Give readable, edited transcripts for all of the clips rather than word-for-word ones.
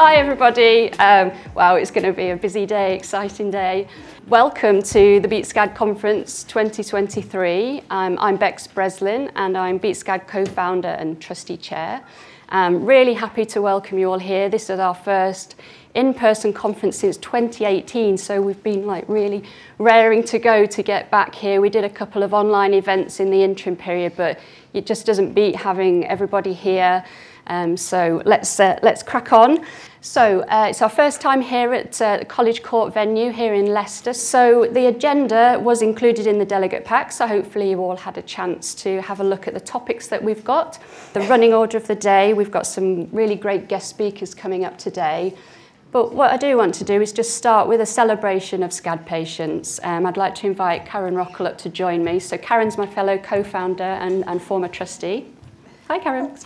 Hi everybody, wow, it's going to be a busy day, exciting day. Welcome to the Beat SCAD Conference 2023. I'm Bex Breslin and I'm Beat SCAD co-founder and trustee chair. I'm really happy to welcome you all here. This is our first in-person conference since 2018, so we've been like really raring to go to get back here. We did a couple of online events in the interim period, but it just doesn't beat having everybody here. So let's crack on. So it's our first time here at the College Court venue here in Leicester. So the agenda was included in the delegate pack, so hopefully you all had a chance to have a look at the topics that we've got. The running order of the day, we've got some really great guest speakers coming up today. But what I do want to do is just start with a celebration of SCAD patients. I'd like to invite Karen Rockelup to join me. So Karen's my fellow co-founder and former trustee. Hi Karen.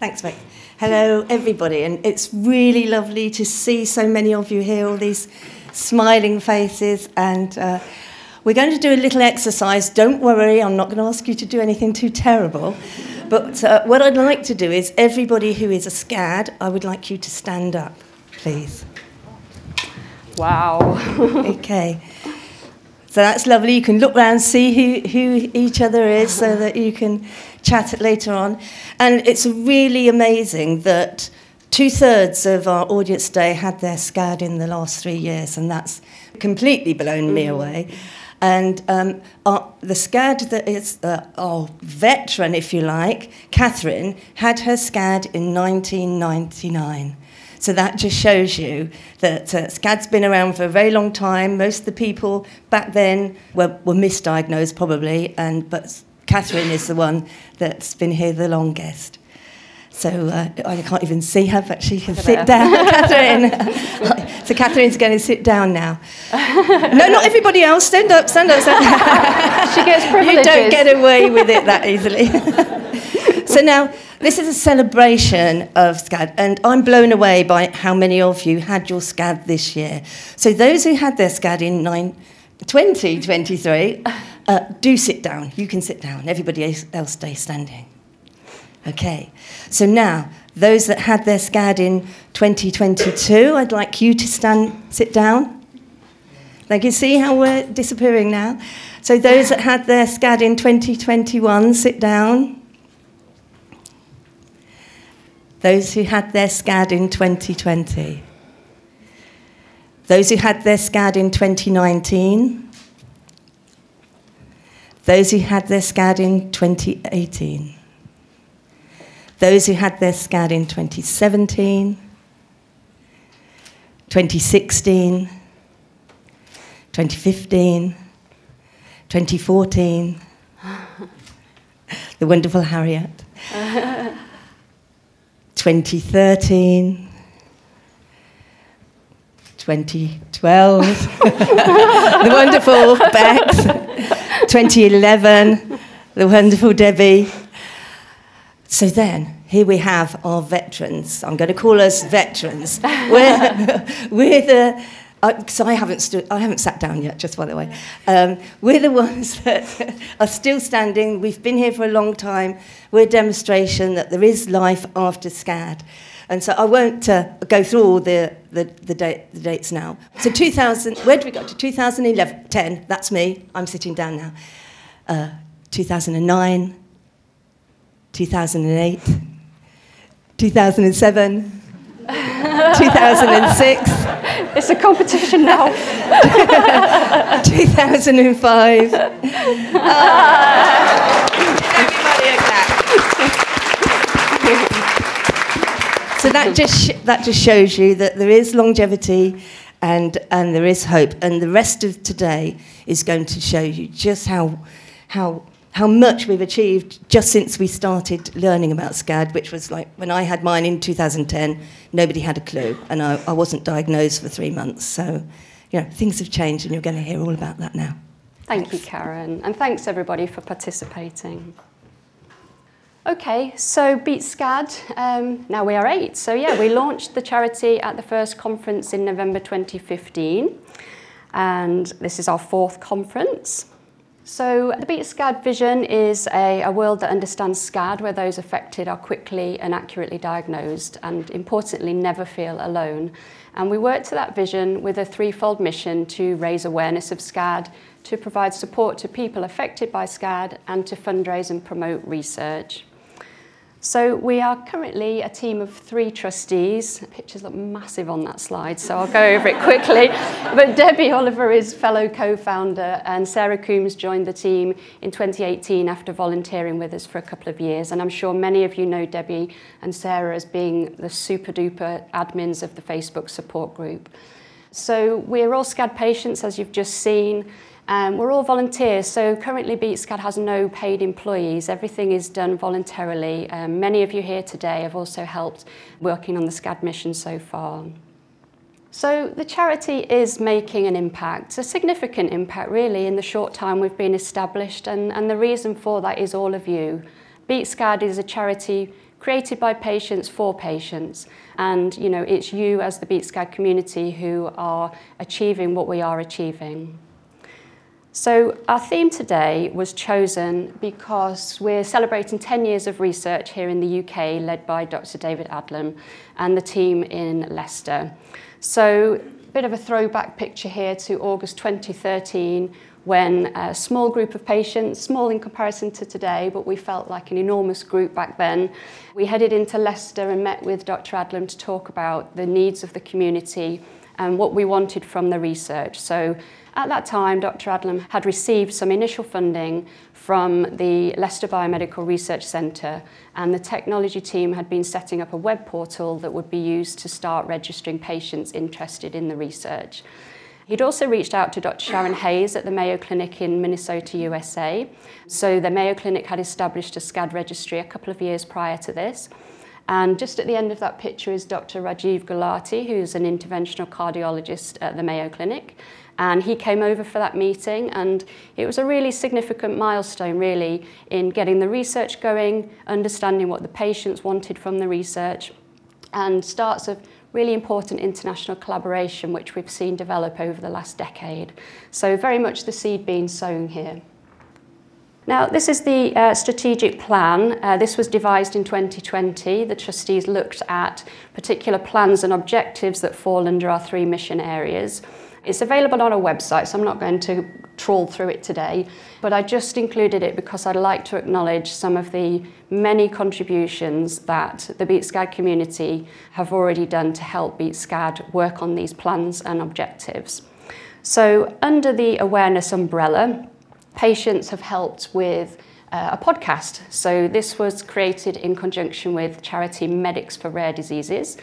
Thanks, Mick. Hello, everybody, and it's really lovely to see so many of you here, all these smiling faces, and we're going to do a little exercise. Don't worry, I'm not going to ask you to do anything too terrible, but what I'd like to do is everybody who is a SCAD, I would like you to stand up, please. Wow. Okay. So that's lovely. You can look round, see who each other is so that you can chat later on. And it's really amazing that 2/3 of our audience today had their SCAD in the last 3 years, and that's completely blown me away. And the SCAD that is our veteran, if you like, Catherine, had her SCAD in 1999. So that just shows you that SCAD's been around for a very long time. Most of the people back then were misdiagnosed probably, but Catherine is the one that's been here the longest. So I can't even see her, but she can sit down. Catherine. So Catherine's going to sit down now. No, not everybody else. Stand up, stand up, stand up. She gets privileges. You don't get away with it that easily. So now, this is a celebration of SCAD, and I'm blown away by how many of you had your SCAD this year. So those who had their SCAD in 2023, do sit down. You can sit down. Everybody else stay standing. Okay. So now, those that had their SCAD in 2022, I'd like you to sit down. Like you see how we're disappearing now. So those that had their SCAD in 2021, sit down. Those who had their SCAD in 2020. Those who had their SCAD in 2019. Those who had their SCAD in 2018. Those who had their SCAD in 2017. 2016. 2015. 2014. The wonderful Harriet. 2013, 2012, the wonderful Bex, 2011, the wonderful Debbie. So then, here we have our veterans. I'm going to call us veterans. So I haven't sat down yet, just by the way. We're the ones that are still standing. We've been here for a long time. We're a demonstration that there is life after SCAD. And so I won't go through all the dates now. So where did we go to? 2011, 10, that's me. I'm sitting down now. 2009, 2008, 2007, 2006. It's a competition now. 2005. Everybody at that. So that just shows you that there is longevity and there is hope. And the rest of today is going to show you just how much we've achieved just since we started learning about SCAD, which was like when I had mine in 2010, nobody had a clue, and I wasn't diagnosed for 3 months. So, you know, things have changed, and you're going to hear all about that now. Thank you, Karen, and thanks everybody for participating. Okay, so Beat SCAD, now we are 8. So yeah, we launched the charity at the first conference in November 2015, and this is our 4th conference. So the Beat SCAD vision is a world that understands SCAD, where those affected are quickly and accurately diagnosed and, importantly, never feel alone. And we work to that vision with a threefold mission to raise awareness of SCAD, to provide support to people affected by SCAD, and to fundraise and promote research. So we are currently a team of 3 trustees. Pictures look massive on that slide, so I'll go over it quickly. But Debbie Oliver is fellow co-founder, and Sarah Coombs joined the team in 2018 after volunteering with us for a couple of years. And I'm sure many of you know Debbie and Sarah as being the super duper admins of the Facebook support group. So we're all SCAD patients, as you've just seen. We're all volunteers, so currently Beat SCAD has no paid employees. Everything is done voluntarily. Many of you here today have also helped working on the SCAD mission so far. So the charity is making an impact, a significant impact really, in the short time we've been established, and the reason for that is all of you. Beat SCAD is a charity created by patients for patients, and you know, it's you as the Beat SCAD community who are achieving what we are achieving. So our theme today was chosen because we're celebrating 10 years of research here in the UK, led by Dr. David Adlam and the team in Leicester. So a bit of a throwback picture here to August 2013, when a small group of patients, small in comparison to today, but we felt like an enormous group back then. We headed into Leicester and met with Dr. Adlam to talk about the needs of the community and what we wanted from the research. So at that time, Dr. Adlam had received some initial funding from the Leicester Biomedical Research Centre, and the technology team had been setting up a web portal that would be used to start registering patients interested in the research. He'd also reached out to Dr. Sharon Hayes at the Mayo Clinic in Minnesota, USA. So the Mayo Clinic had established a SCAD registry a couple of years prior to this. And just at the end of that picture is Dr. Rajiv Gulati, who's an interventional cardiologist at the Mayo Clinic. And he came over for that meeting, and it was a really significant milestone, really, in getting the research going, understanding what the patients wanted from the research, and starts of really important international collaboration, which we've seen develop over the last decade. So very much the seed being sown here. Now, this is the strategic plan. This was devised in 2020. The trustees looked at particular plans and objectives that fall under our 3 mission areas. It's available on our website, so I'm not going to trawl through it today, but I just included it because I'd like to acknowledge some of the many contributions that the Beat SCAD community have already done to help Beat SCAD work on these plans and objectives. So under the awareness umbrella, patients have helped with a podcast. So this was created in conjunction with charity Medics for Rare Diseases.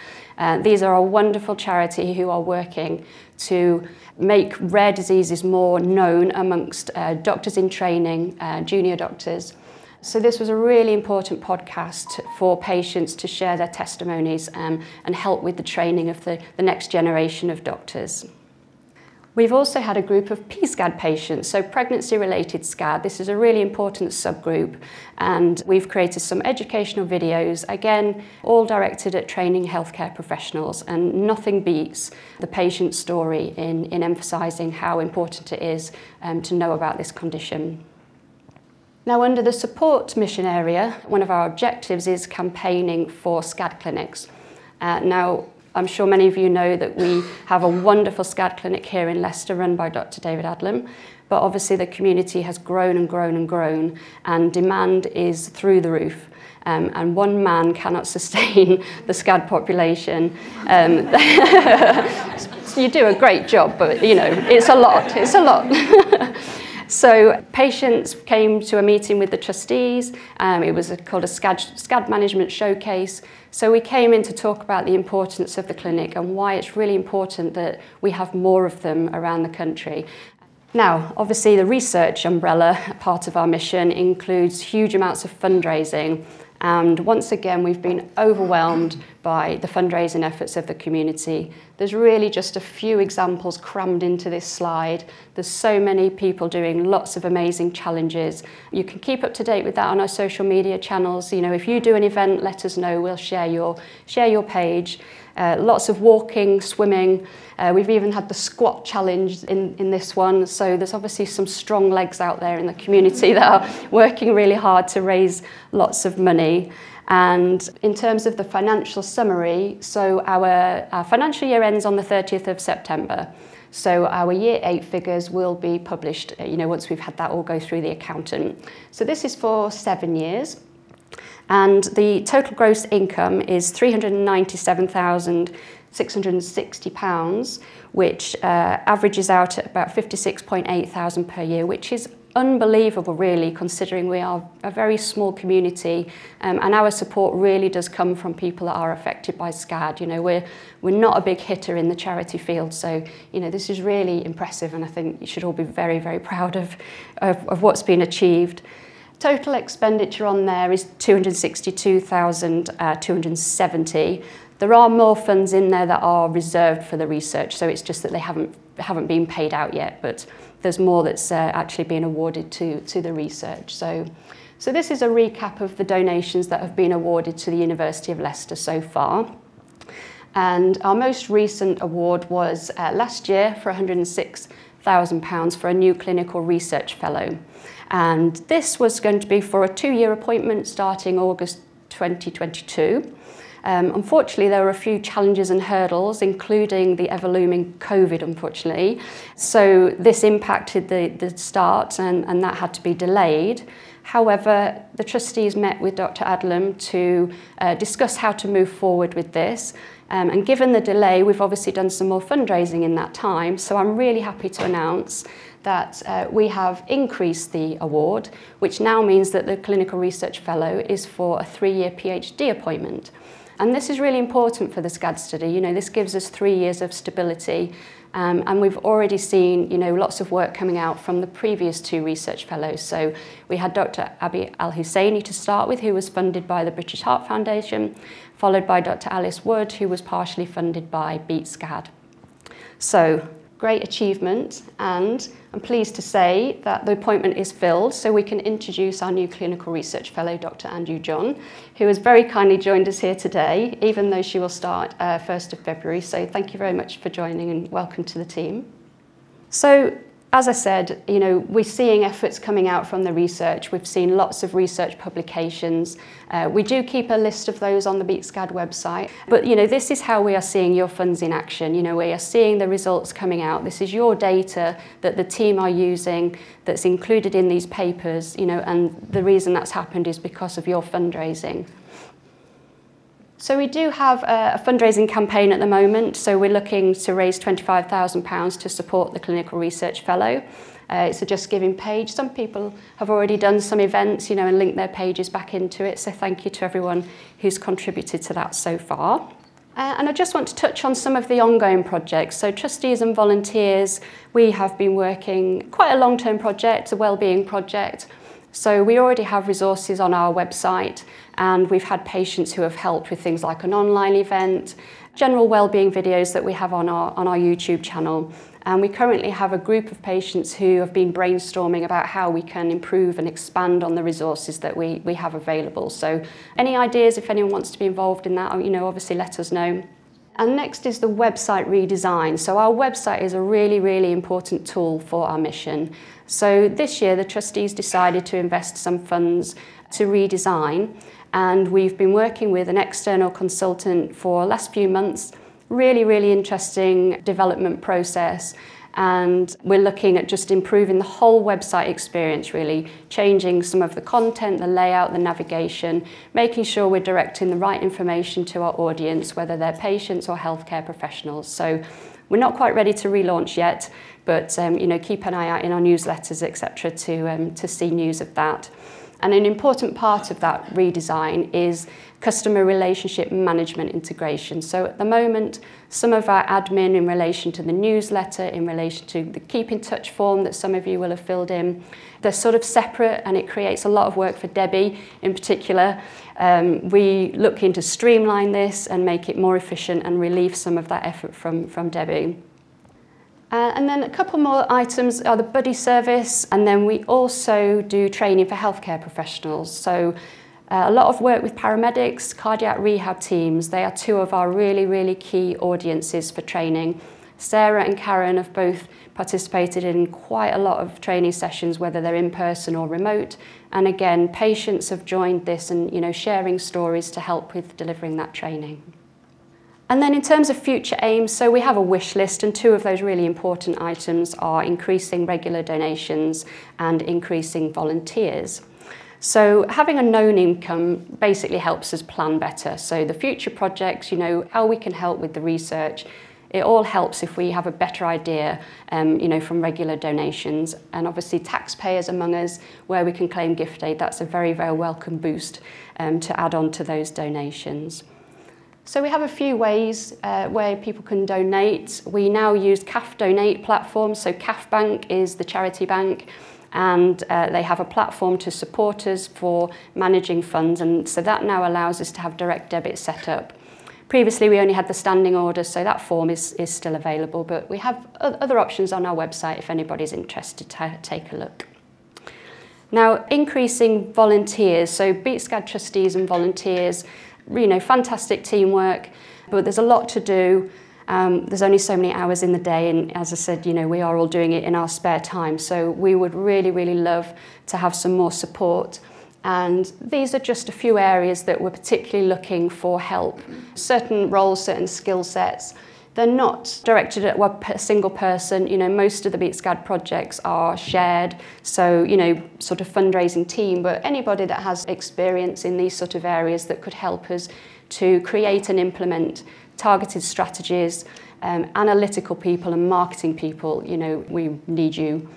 These are a wonderful charity who are working to make rare diseases more known amongst doctors in training, junior doctors. So this was a really important podcast for patients to share their testimonies and help with the training of the next generation of doctors. We've also had a group of PSCAD patients, so pregnancy-related SCAD. This is a really important subgroup, and we've created some educational videos, again, all directed at training healthcare professionals, and nothing beats the patient's story in emphasising how important it is to know about this condition. Now, under the support mission area, one of our objectives is campaigning for SCAD clinics. Now, I'm sure many of you know that we have a wonderful SCAD clinic here in Leicester run by Dr. David Adlam, but obviously the community has grown and grown and grown, and demand is through the roof, and one man cannot sustain the SCAD population. You do a great job, but you know, it's a lot, it's a lot. So patients came to a meeting with the trustees. It was called a SCAD management showcase. So we came in to talk about the importance of the clinic and why it's really important that we have more of them around the country. Now, obviously the research umbrella part of our mission includes huge amounts of fundraising. And once again, we've been overwhelmed by the fundraising efforts of the community. There's really just a few examples crammed into this slide. There's so many people doing lots of amazing challenges. You can keep up to date with that on our social media channels. You know, if you do an event, let us know. We'll share your page. Lots of walking, swimming. We've even had the squat challenge in this one. So there's obviously some strong legs out there in the community that are working really hard to raise lots of money. And in terms of the financial summary, so our financial year ends on the 30th of September. So our year 8 figures will be published, once we've had that all go through the accountant. So this is for 7 years. And the total gross income is £397,660, which averages out at about £56,800 per year, which is unbelievable, really, considering we are a very small community, and our support really does come from people that are affected by SCAD. We're not a big hitter in the charity field, so this is really impressive, and I think you should all be very, very proud of what's been achieved. Total expenditure on there is £262,270. There are more funds in there that are reserved for the research, so it's just that they haven't been paid out yet, but there's more that's actually been awarded to the research. So this is a recap of the donations that have been awarded to the University of Leicester so far. And our most recent award was last year for £106,000 for a new clinical research fellow. And this was going to be for a 2-year appointment starting August 2022. Unfortunately, there were a few challenges and hurdles, including the ever-looming COVID, unfortunately. So this impacted the start, and that had to be delayed. However, the trustees met with Dr. Adlam to discuss how to move forward with this. And given the delay, we've obviously done some more fundraising in that time. So I'm really happy to announce that we have increased the award, which now means that the clinical research fellow is for a 3-year PhD appointment. And this is really important for the SCAD study. This gives us 3 years of stability, and we've already seen, lots of work coming out from the previous 2 research fellows. So we had Dr. Abi Al-Husseini to start with, who was funded by the British Heart Foundation, followed by Dr. Alice Wood, who was partially funded by Beat SCAD. So great achievement, and I'm pleased to say that the appointment is filled, so we can introduce our new clinical research fellow, Dr. Andrew John, who has very kindly joined us here today, even though she will start 1st of February. So thank you very much for joining, and welcome to the team. So, as I said, we're seeing efforts coming out from the research. We've seen lots of research publications. We do keep a list of those on the Beat SCAD website. But, this is how we are seeing your funds in action. We are seeing the results coming out. This is your data that the team are using that's included in these papers, and the reason that's happened is because of your fundraising. So we do have a fundraising campaign at the moment, so we're looking to raise £25,000 to support the clinical research fellow. It's a Just Giving page. Some people have already done some events, and linked their pages back into it, so thank you to everyone who's contributed to that so far. And I just want to touch on some of the ongoing projects. So trustees and volunteers, we have been working quite a long-term project, a wellbeing project. So we already have resources on our website, and we've had patients who have helped with things like an online event, general wellbeing videos that we have on our YouTube channel. And we currently have a group of patients who have been brainstorming about how we can improve and expand on the resources that we have available. So any ideas, if anyone wants to be involved in that, obviously let us know. And next is the website redesign. So our website is a really, really important tool for our mission. So this year the trustees decided to invest some funds to redesign, and we've been working with an external consultant for the last few months. Really, really interesting development process, and we're looking at just improving the whole website experience, really changing some of the content, the layout, the navigation, making sure we're directing the right information to our audience, whether they're patients or healthcare professionals. So we're not quite ready to relaunch yet, but keep an eye out in our newsletters, etc., to see news of that. And an important part of that redesign is customer relationship management integration. So at the moment, some of our admin in relation to the newsletter, in relation to the Keep in Touch form that some of you will have filled in, they're sort of separate, and it creates a lot of work for Debbie in particular. We look into streamline this and make it more efficient and relieve some of that effort from Debbie. And then a couple more items are the buddy service, and then we also do training for healthcare professionals. So A lot of work with paramedics, cardiac rehab teams. They are two of our really, really key audiences for training. Sarah and Karen have both participated in quite a lot of training sessions, whether they're in person or remote. And again, patients have joined this and, sharing stories to help with delivering that training. And then in terms of future aims, so we have a wish list, and two of those really important items are increasing regular donations and increasing volunteers. So having a known income basically helps us plan better. So the future projects, how we can help with the research, it all helps if we have a better idea, from regular donations. And obviously taxpayers among us, where we can claim gift aid, that's a very, very welcome boost to add on to those donations. So we have a few ways where people can donate. We now use CAF Donate platforms, so CAF Bank is the charity bank, and they have a platform to support us for managing funds, and so that now allows us to have direct debit set up. Previously we only had the standing order, so that form is still available, but we have other options on our website if anybody's interested to take a look. Now, increasing volunteers, so Beat SCAD trustees and volunteers, fantastic teamwork, but there's a lot to do. There's only so many hours in the day, and as I said, we are all doing it in our spare time, so we would really, really love to have some more support. And these are just a few areas that we're particularly looking for help. Certain roles, certain skill sets, they're not directed at one single person. Most of the Beat SCAD projects are shared, so, sort of fundraising team, but anybody that has experience in these sort of areas that could help us to create and implement targeted strategies, analytical people and marketing people, we need you.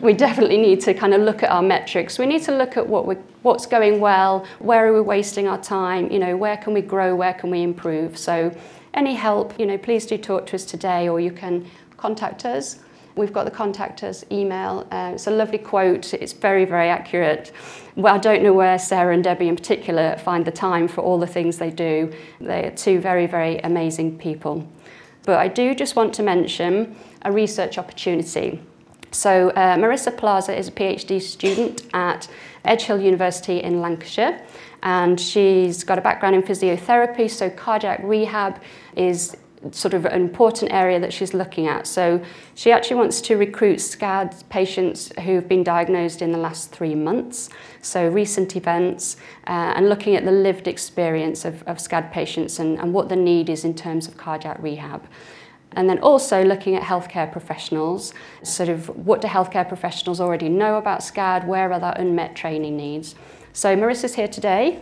We definitely need to kind of look at our metrics. We need to look at what's going well, where are we wasting our time, where can we grow, where can we improve. So any help, please do talk to us today, or you can contact us. We've got the contact us email. It's a lovely quote. It's very, very accurate. Well, I don't know where Sarah and Debbie in particular find the time for all the things they do. They are two very, very amazing people. But I do just want to mention a research opportunity. So Marissa Plaza is a PhD student at Edge Hill University in Lancashire, and she's got a background in physiotherapy, so cardiac rehab is sort of an important area that she's looking at. So she actually wants to recruit SCAD patients who've been diagnosed in the last 3 months, so recent events, and looking at the lived experience of SCAD patients and what the need is in terms of cardiac rehab. And then also looking at healthcare professionals, sort of what do healthcare professionals already know about SCAD, where are their unmet training needs. So Marissa's here today,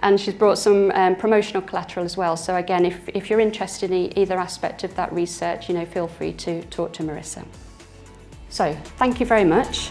and she's brought some promotional collateral as well. So again, if you're interested in either aspect of that research, feel free to talk to Marissa. So thank you very much.